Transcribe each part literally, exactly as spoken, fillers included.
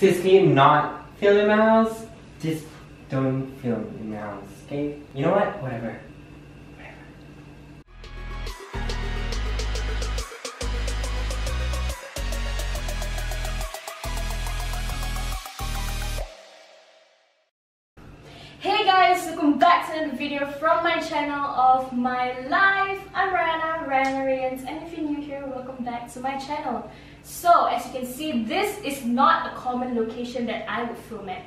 Sixty, not feeling miles. Just don't feel miles, okay? You know what? Whatever. Hey guys, welcome back to another video from my channel of my life. I'm Raihanna, Raihanna Rayyans, and if you're new here, welcome back to my channel. So, as you can see, this is not a common location that I would film at.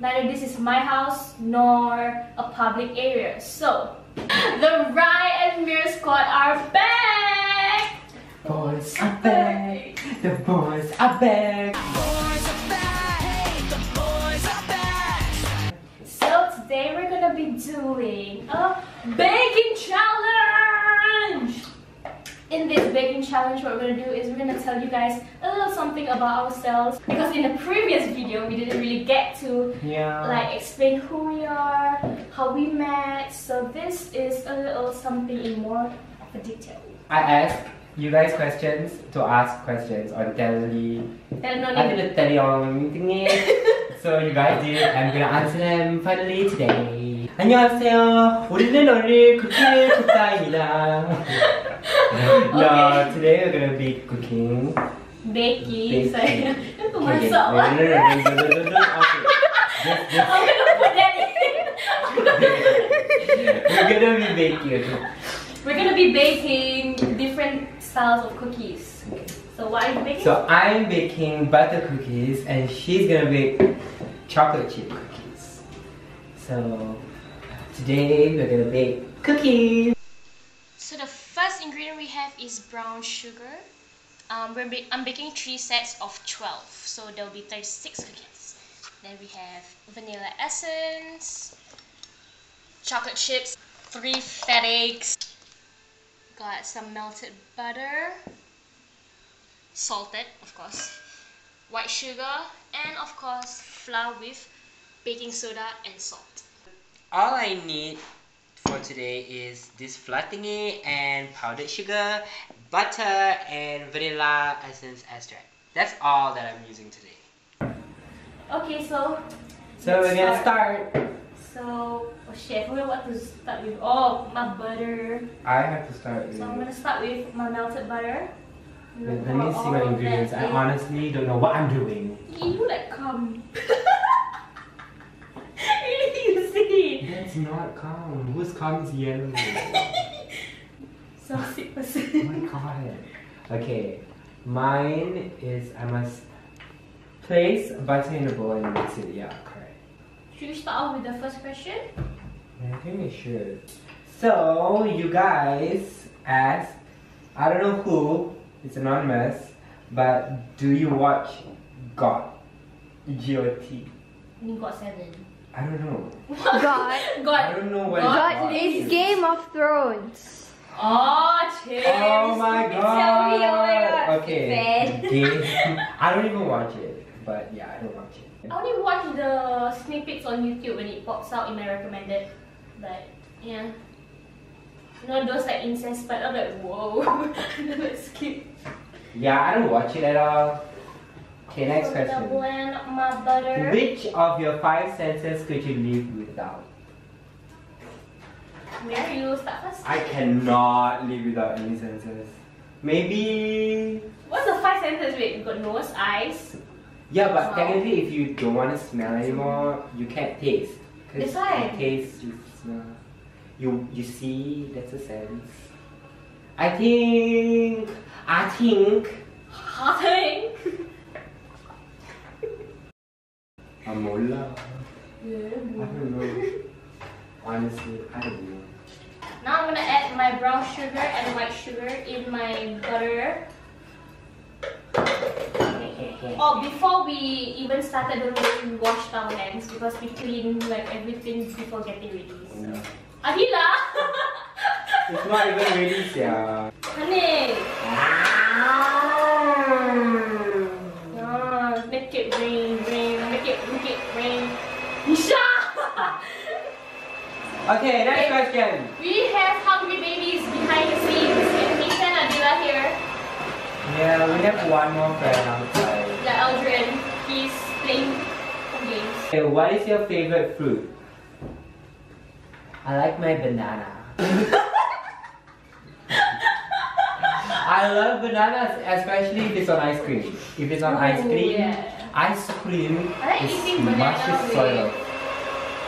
Neither this is my house, nor a public area. So, the Rye and Mir Squad are back! Boys are back! The boys are back! Boys are back! The boys are back! So today we're gonna be doing a baking challenge! In this baking challenge, what we're gonna do is we're gonna tell you guys a little something about ourselves, because in the previous video we didn't really get to yeah. like explain who we are, how we met. So this is a little something in more of a detail. I asked you guys questions to ask questions on telly. I did a telly on thingy. So you guys did. I'm gonna answer them finally today. 안녕하세요. 우리는 오늘 쿠키를 굽다입니다. No, today we're gonna be cooking. Baking. Sorry. No, no, no, no. I'm gonna put that in. We're gonna be baking. We're gonna be baking different styles of cookies. Okay. So what are you baking? So I'm baking butter cookies and she's gonna bake chocolate chip cookies. So today we're gonna bake cookies. So the first ingredient we have is brown sugar. Um, we're ba I'm baking three sets of twelve, so there will be thirty-six cookies. Then we have vanilla essence, chocolate chips, three fat eggs. Got some melted butter, salted of course, white sugar, and of course flour with baking soda and salt. All I need for today is this flat thingy and powdered sugar, butter, and vanilla essence extract. That's all that I'm using today. Okay, so so we're gonna start. So, oh shit, I forgot what to start with. Oh, my butter. I have to start with. So I'm gonna start with my melted butter. Wait, let me see my ingredients. I honestly don't know what I'm doing. You like cum. You see? That's not cum. Whose cum is yellow? So sick person. Oh my god. Okay, mine is I must place butter in a bowl and mix it. Yeah, correct. Should we start off with the first question? I think we should. So, you guys asked, I don't know who, it's anonymous, but do you watch God? G O T. You mean God seven? I don't know. What? God? God. I don't know what God, God is. Game of Thrones. Oh, James. Oh my god. Me, okay. Game. I don't even watch it, but yeah, I don't watch it. I only watch the snippets on YouTube when it pops out in my recommended, but yeah, you know those like incest part, I'm like whoa, let's skip. Yeah, I don't watch it at all. Okay, next so question. Blend my butter. Which of your five senses could you live without? Yeah, you start first. I cannot live without any senses. Maybe. What's the five senses? Wait, you got nose, eyes. Yeah, but wow. Technically if you don't want to smell anymore, you can't taste. That's why. You taste, you smell. You, you see, that's a sense. I think... I think... I think... Amola. Yeah. I don't know. Honestly, I don't know. Now I'm gonna add my brown sugar and white sugar in my butter. Oh, before we even started, don't really wash our hands because we clean like everything before getting ready. So. Yeah. Adilah! It's not even ready, yeah. Honey! Ah. Ah, make it rain, rain, make it, make it rain. Nisha! Okay, next question. We have hungry babies behind the scenes. And Nathan and Adilah here. Yeah, we have one more friend outside. Yeah, Eldrian. He's playing So what is your favorite fruit? I like my banana. I love bananas, especially if it's on ice cream. If it's on Ooh, ice cream, yeah. ice cream I like is eating banana with soil.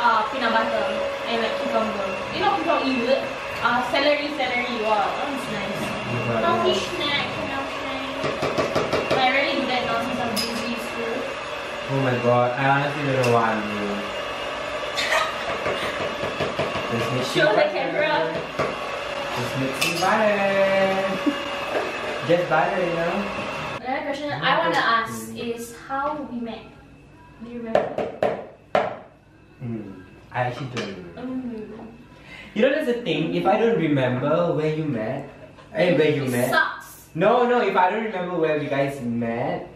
Uh, peanut butter and like cucumber. You know, people eat it. Uh, celery, celery, wow, that was nice. Healthy snack, healthy snack. But I really do that now since I'm busy school. Oh my god, I honestly don't know why I'm doing it. Just mix Show the camera. Just mixing butter. Just butter, you know? Another question I want to ask is how we met. Do you remember? Mm, I actually don't remember. Mm. You know, there's a thing, if I don't remember where you met, eh, where you it met. Sucks. No, no, if I don't remember where you guys met,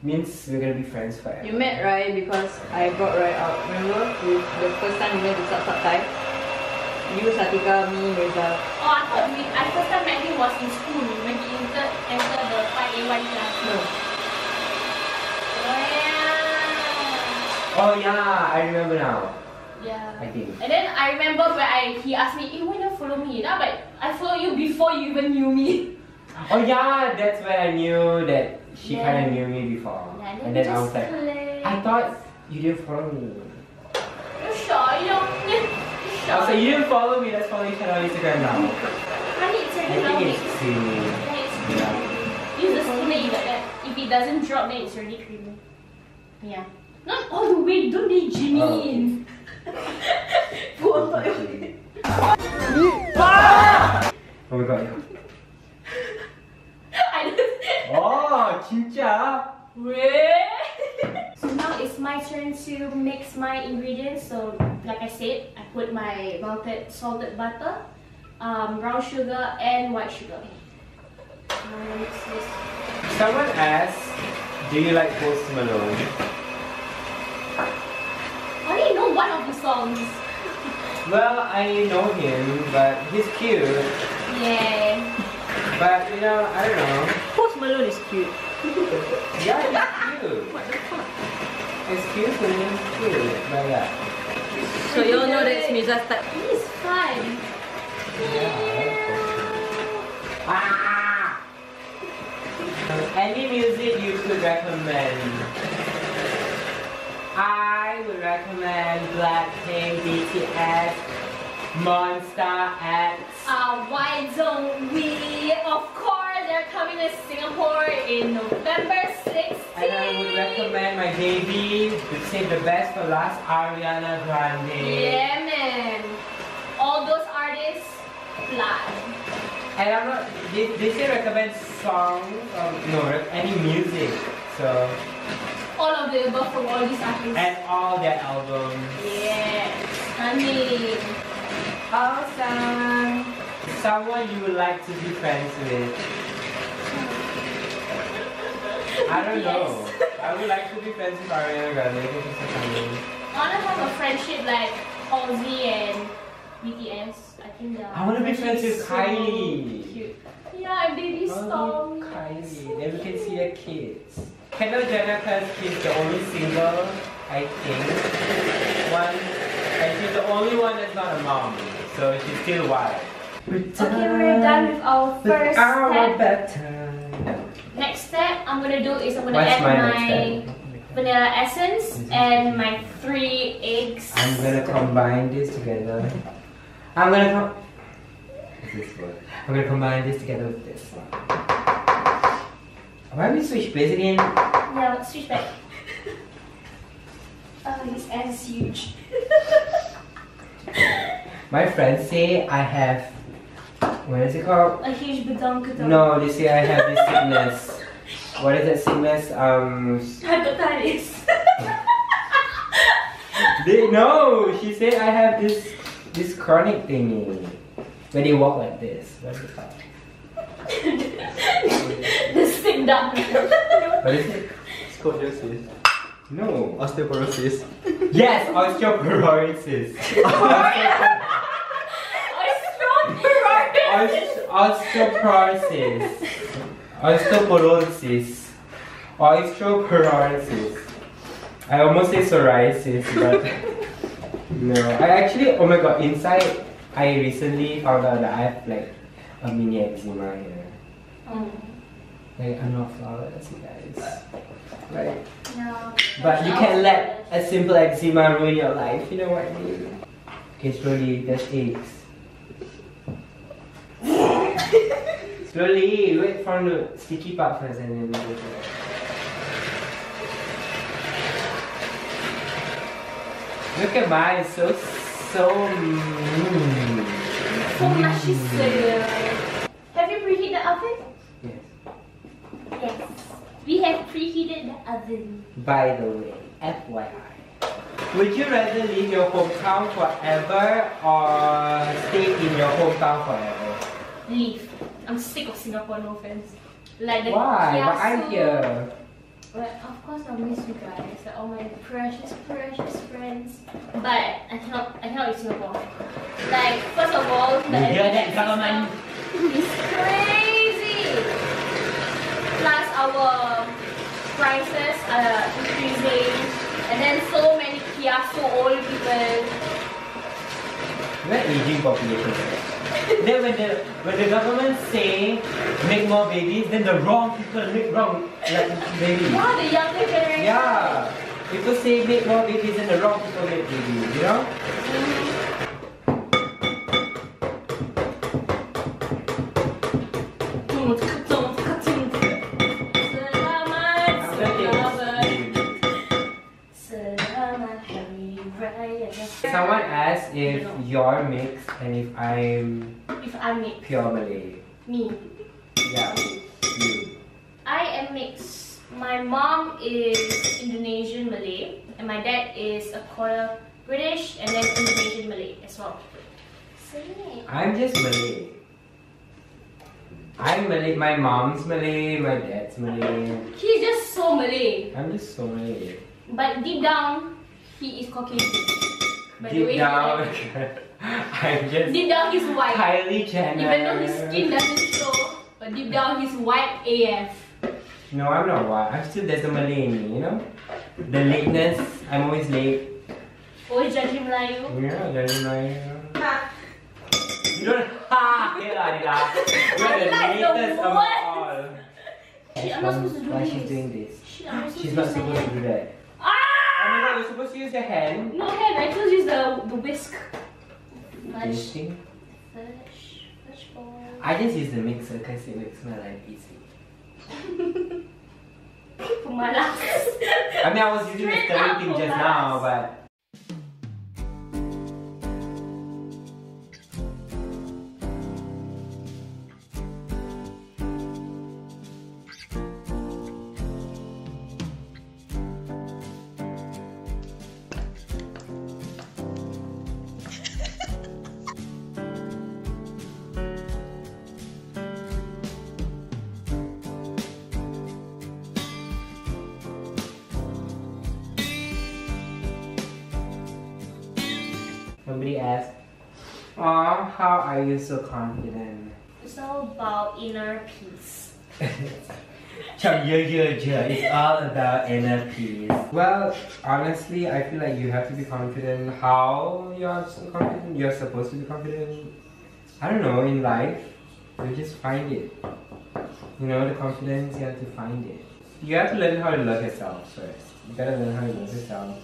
means we're gonna be friends forever. You met Rye because I brought Rye out. Remember? With the first time we went to Sub Sub Thai? You, Satika, me, Reza. Oh, I thought we, I first time met him was in school when he entered, entered the five A Y class. No. Wow. Oh yeah, I remember now. Yeah. I think. And then I remember when I he asked me, hey, why don't you follow me? Nah, but I followed you before you even knew me. Oh yeah, that's when I knew that she yeah. kind of knew me before. Yeah, and then I was like, collect. I thought you didn't follow me. You're sure you don't. You're sure. I was like, you didn't follow me. Let's follow each other on Instagram now. I need to I think it's creamy. Yeah. Use the spoon that you like that. If it doesn't drop, then it's already creamy. Yeah. Not all the way. Don't be Jimmy. Oh. Oh my god. Oh, chincha. Wait. So now it's my turn to mix my ingredients. So like I said, I put my melted salted butter, um, brown sugar and white sugar. Someone asked, do you like Post Malone? One of the songs. Well, I know him, but he's cute. Yeah. But you know, I don't know. Post Malone is cute. Yeah, he's cute. What the fuck? It's cute, so he's cute. But yeah. So you all know that's me just like he's fine. Yeah. Ah. Any music you could recommend? I would recommend Blackpink, B T S, Monster X. Uh, Why Don't We? Of course, they're coming to Singapore in November sixteenth. And I would recommend my baby, to save the best for last, Ariana Grande. Yeah, man. All those artists, live. And I'm not, they, they say recommend songs, or no, any music, so. All of the above from all these artists. And all their albums. Yeah. I mean. Awesome. Someone you would like to be friends with. I don't yes. know. I would like to be friends with Ariana Grande. I want to have a friendship like Halsey and B T S. I think I want to be friends with so Kylie. Cute. Yeah, baby song. Kylie. So then we can see their kids. Kendall Jenner, because she's the only single, I think, one, and she's the only one that's not a mom, so she's still wild. Okay, we're done with our first step. Next step I'm gonna do is I'm gonna What's add my, my vanilla essence and my three eggs. I'm gonna combine this together. I'm gonna com this one. I'm gonna combine this together with this one. Why don't we switch place again? Yeah, let's switch back. Oh, this ad is huge. My friends say I have... What is it called? A huge badonk-a-donk. No, they say I have this sickness. What is that sickness? Um... Hepatitis. They, no, she said I have this this chronic thingy. When they walk like this. What is it called? This thing down. What is it? Scoliosis. No. Osteoporosis. Yes, osteoporosis. Osteoporosis. Osteoporosis. Osteoporosis. Osteoporosis. I almost say psoriasis, but no. I actually, oh my god, inside, I recently found out that I have like a mini eczema here. Mm. Like, I'm not flawless, you guys. Right? No. But you can't let a simple eczema ruin your life, you know what I mean? Okay, slowly, there's aches. Slowly, wait for the sticky part first and then we'll go to it. Look at mine, it's so, so... Mm. So mushy, sir. Have you preheated the oven? Yes. Yes. We have preheated the oven. By the way, F Y I. Would you rather leave your hometown forever or stay in your hometown forever? Leave. I'm sick of Singapore, no offense. Like the Why? But I'm here. Well, of course I'll miss you guys, like all my precious, precious friends. But I cannot, I cannot leave Singapore. Like, first of all, the education government is crazy. Plus, our prices are increasing, and then so many kiasu old people. We're aging population. Then when the when the government say make more babies, then the wrong people make wrong like, babies. Yeah, the younger generation. Yeah, people say make more babies, then the wrong people make babies. You know. Someone asked if no. you're mixed and if I'm if I'm mixed. Pure Malay. Me. Yeah. You. I am mixed. My mom is Indonesian Malay and my dad is a quarter British and then Indonesian Malay as well. So, yeah. I'm just Malay. I'm Malay. My mom's Malay. My dad's Malay. He's just so Malay. I'm just so Malay. But deep down, he is Caucasian. By deep the way, down, I'm just deep down he's white. Kylie Jenner. Even though his skin doesn't show, but deep down he's white A F. No, I'm not white. I'm still there's a Malay in me, you know. The lateness, I'm always late. Always judging Melayu. Yeah, judging Melayu. Ha. You don't ha. Hey, Adilah. You're the latest of all. She, I'm not supposed to do why this. Why she's doing this? She, I'm not she's not supposed to do that. Oh my god, you're supposed to use your hand. No hand, I just use the, the whisk. Flash. Flash. Flash ball. I just use the mixer because it makes my life easy. For my life. I mean, I was using Straight the stirring thing just now, but... Somebody asked, "Aw, how are you so confident?" It's all about inner peace. It's all about inner peace. Well, honestly, I feel like you have to be confident. How you're so confident? You're supposed to be confident. I don't know. In life, you just find it. You know, the confidence. You have to find it. You have to learn how to love yourself first. You gotta learn how to love yourself.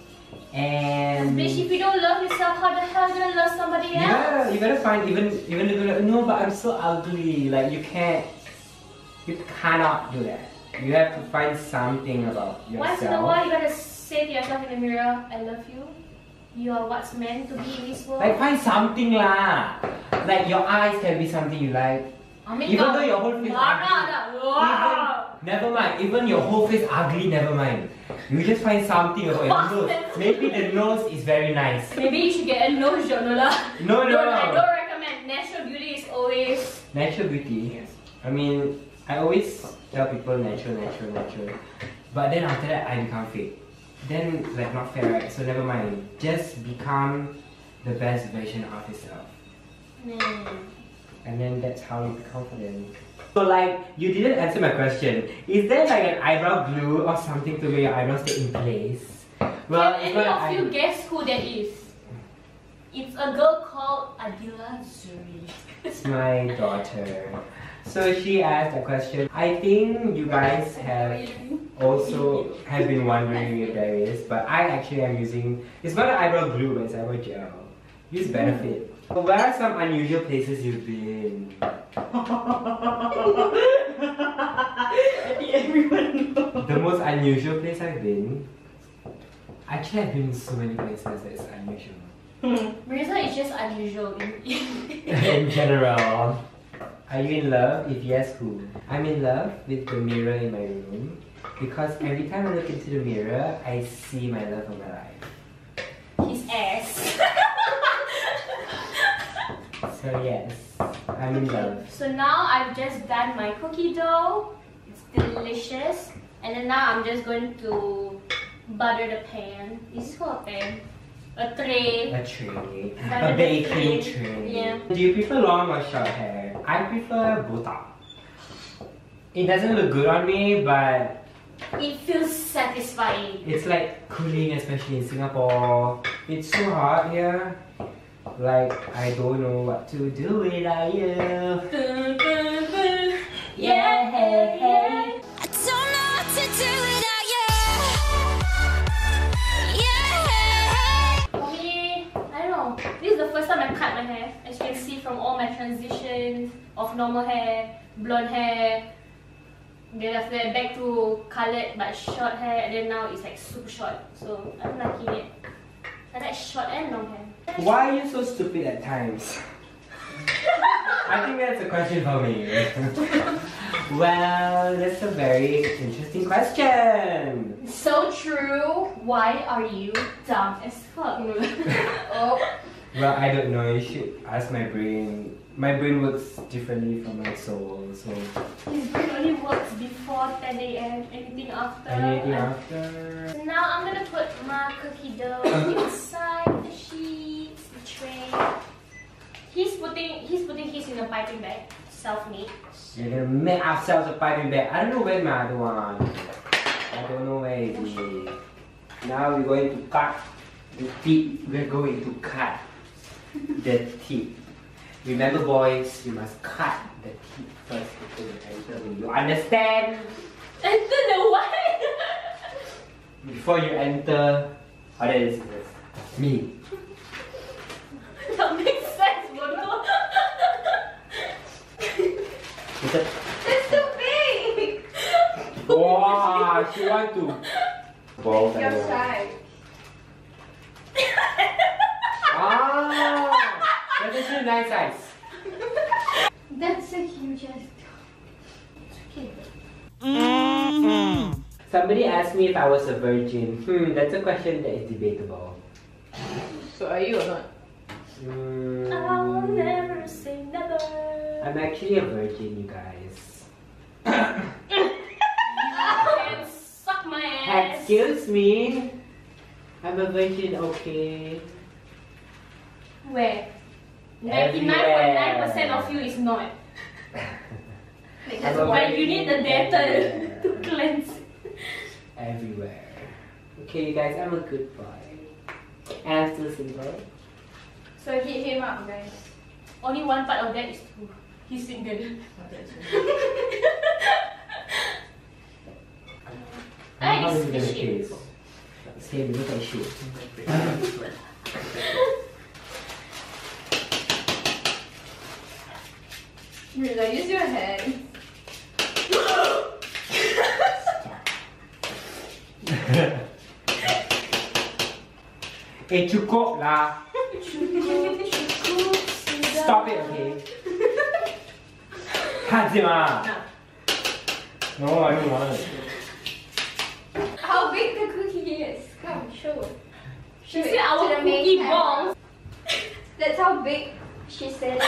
And bitch, if you don't love yourself, how the hell are you gonna love somebody else? Yeah, you gotta find even even if you're like, no, but I'm so ugly. Like you can't, you cannot do that. You have to find something about yourself. Once in a while, you gotta say to yourself in the mirror, "I love you. You are what's meant to be in this world." Like find something lah. Like your eyes can be something you like. Oh even God. Though your whole face ugly, wow. even, never mind. Even your whole face ugly, never mind. You just find something about your nose. Maybe the nose is very nice. Maybe you should get a nose job, Nola. No, no, no. I don't recommend. Natural beauty is always natural beauty. Yes. I mean, I always tell people natural, natural, natural. But then after that, I become fake. Then like not fair, right? So never mind. Just become the best version of yourself. Mm. And then that's how you become confident. So like, you didn't answer my question. Is there like an eyebrow glue or something to make your eyebrows stay in place? Well, can any of you I... guess who that is? It's a girl called Adilah Zuree. It's my daughter. So she asked a question. I think you guys have also have been wondering if there is, but I actually am using, it's not an eyebrow glue, but it's eyebrow gel. Use Benefit. So where are some unusual places you've been? Everyone knows. The most unusual place I've been? Actually, I've been in so many places that it's unusual. Hmm. Reza is just unusual in, in general. Are you in love? If yes, who? I'm in love with the mirror in my room because every time I look into the mirror, I see my love of my life. His ass. So yes, I'm in love. So now I've just done my cookie dough. It's delicious. And then now I'm just going to butter the pan. Is this called a pan? A tray. A tray. Butter a baking tray. tray. Yeah. Do you prefer long or short hair? I prefer botak. It doesn't look good on me, but it feels satisfying. It's like cooling, especially in Singapore. It's so hot here. Like, I don't know what to do without you. Boom, boom, boom. Yeah, hey, hey. I don't know what to do without you. Yeah, hey, hey. For me, I don't know. This is the first time I've cut my hair. As you can see from all my transitions of normal hair, blonde hair, then after that back to coloured but short hair, and then now it's like super short. So, I'm liking it. I like short and long hair. Why are you so stupid at times? I think that's a question for me. Well, that's a very interesting question. So true. Why are you dumb as fuck? Oh. Well, I don't know. You should ask my brain. My brain works differently from my soul, so... His brain only works before ten A M, anything after. Anything after. So now I'm gonna put my cookie dough inside the sheets, the tray. He's putting, he's putting his in a piping bag, self-made. We're gonna make ourselves a piping bag. I don't know where my other one. I don't know where it is. Now we're going to cut the tip. We're going to cut the tip. Remember boys, you must cut the teeth first before you enter the room. You understand? Enter the what? Before you enter... How that is this? Me. That makes sense, Bono. It's a... That's too big! Wow, she wants to... Balls and balls. Ah! That's a nice size. That's a huge ass. It's okay. Mm-hmm. Somebody asked me if I was a virgin. Hmm, that's a question that is debatable. So are you or not? Mm. I'll never say never. I'm actually a virgin, you guys. You can suck my ass. Excuse me. I'm a virgin, okay. Where? ninety-nine point nine percent of you is not. That's why you need the data to cleanse. Everywhere. Okay, you guys, I'm a good boy. And I'm still single. So hit him up, guys. Only one part of that is true. He's single. I don't know how this is going to same, look at shit. Reza, use your hand. Hey, cukup lah. Cukup, cukup. Stop it, okay? Hazima. No, I don't want it. How big the cookie is? Come, show. She said our cookie balls. That's how big she said.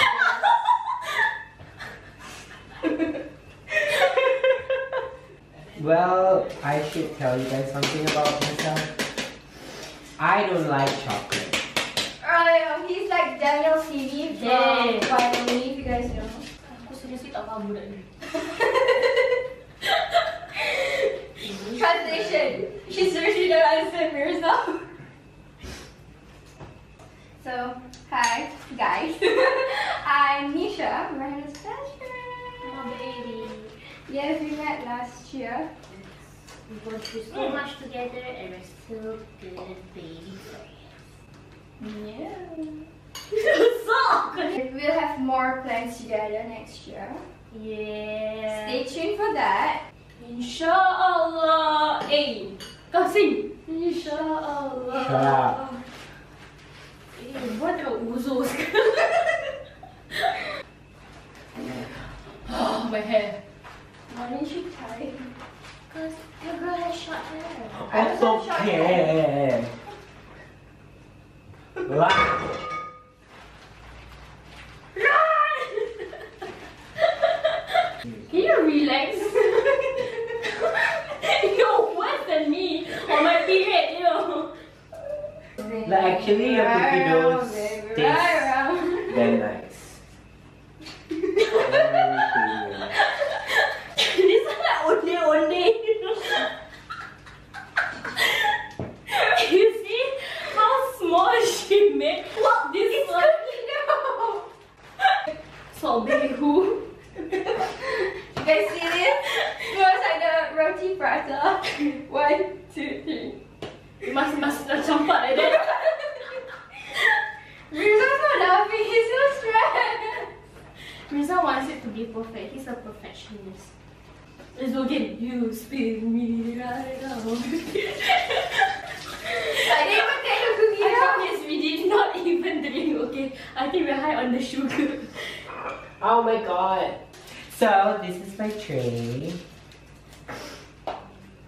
Well, I should tell you guys something about myself. I don't like chocolate. Oh, he's like Daniel C V from yeah. Why Don't We, if you guys know. Aku seriously tak faham budak ni. Translation. She seriously don't understand Mirza. So, hi guys. I'm Nisha, Raihanna's best friend. Oh baby. Yes, we met last year. We went through so mm. much together and we're still good baby friends. Yeah. So awkward. We'll have more plans together next year. Yeah. Stay tuned for that. Insha Allah. Hey, go sing. Insha Allah. What about Uzo's? Oh, my hair. Why didn't you tie it? Because your girl has short hair. I also care. Laugh. Run! Can you relax? You're worse than me on my period, you know. Like, actually, your cookie doughs taste very nice. This is like onde onde. You see how small she made? What this is like? So baby who? You guys see this? It was like the roti prata. One, two, three. You must must not jump out of it. Reza's not laughing, he's so stressed. Reza wants it to be perfect, he's a perfectionist. Let's go get you, spin me right now. I didn't even take the cookie. I promise we did not even drink, okay? I think we're high on the sugar. Oh my god. So, this is my tray. I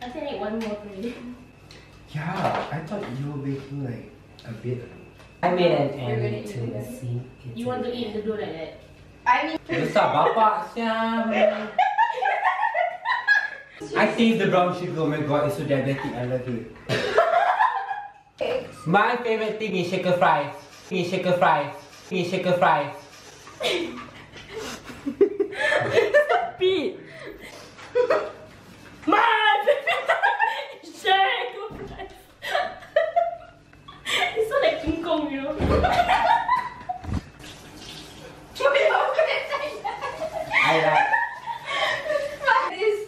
think I need one more tray. Yeah, I thought you were making like a bit of... I made an end to the scene. You want to eat the dough like that? I mean... I saved the brown sugar, oh my god, it's so diabetic, I love it. My favorite thing is shaker fries. Is shaker fries. Is shaker fries. It's a beat. My favorite shaker. It's not like King Kong, you know. I like. What is?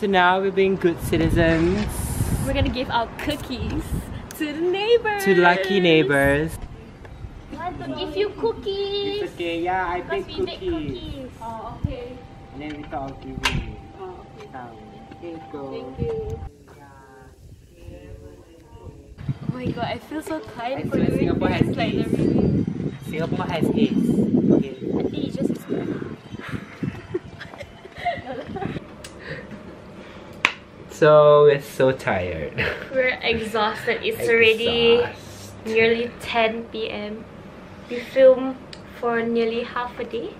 So now we're being good citizens. We're gonna give our cookies to the neighbors. To lucky neighbors. I want to give you cookies. It's okay, yeah, I bake cookies. Make cookies. Oh, okay. And then we thought of giving you. Oh, okay. Thank you. Thank you. Oh my god, I feel so tired for doing Singapore this. Has like really... Singapore has eggs. Okay. I think it's just a square. So we're so tired. We're exhausted. It's Exhaust. already nearly ten P M We filmed for nearly half a day.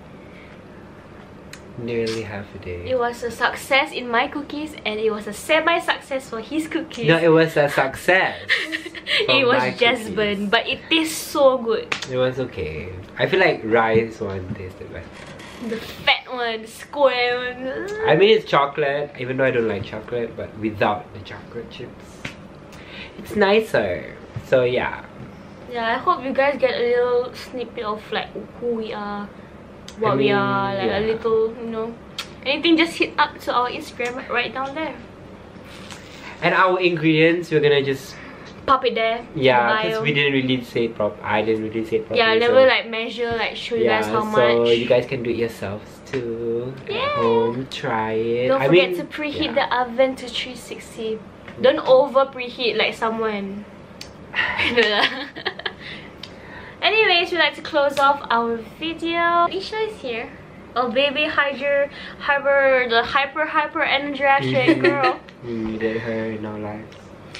Nearly half a day. It was a success in my cookies and it was a semi-success for his cookies. No, it was a success. It was just burnt, but it tastes so good. It was okay. I feel like rice one tasted better. The fat one, the square one. I mean, it's chocolate, even though I don't like chocolate, but without the chocolate chips, it's nicer. So yeah. Yeah, I hope you guys get a little snippet of like who we are, what I mean, we are, like yeah. a little, you know, anything. Just hit up to our Instagram right down there. And our ingredients, we're gonna just pop it there. Yeah, because we didn't really say it prop. I didn't really say it properly. Yeah, I never so. like measure, like show you yeah, guys how so much. So you guys can do it yourselves too. Yeah. At home, try it. Don't I forget mean, to preheat yeah. the oven to three sixty. Don't over preheat like someone. Anyways, we like to close off our video. Insha is here. Oh baby, hide your hyper, the hyper hyper energetic girl. Needed her in our lives.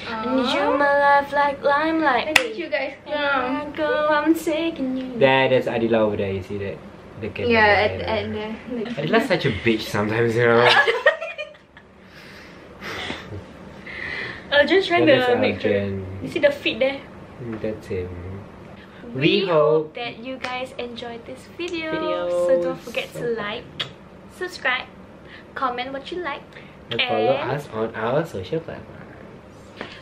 I need you my life like limelight. I need you guys come. Go, I'm taking you. There, there's Adilah over there. You see that? The yeah, at, at the. Like, Adilah's such a bitch sometimes, you know. I was just trying yeah, to make sure. You see the feet there? That's him. We, we hope that you guys enjoyed this video. Videos. So don't forget to like, subscribe, comment what you like, and, and follow us on our social platforms.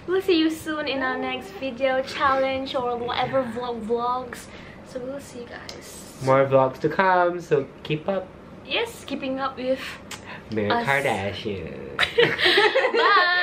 We'll see you soon in our next video, challenge, or whatever vlog vlogs. So we'll see you guys. More vlogs to come, so keep up. Yes, keeping up with Mary Kardashian. Bye!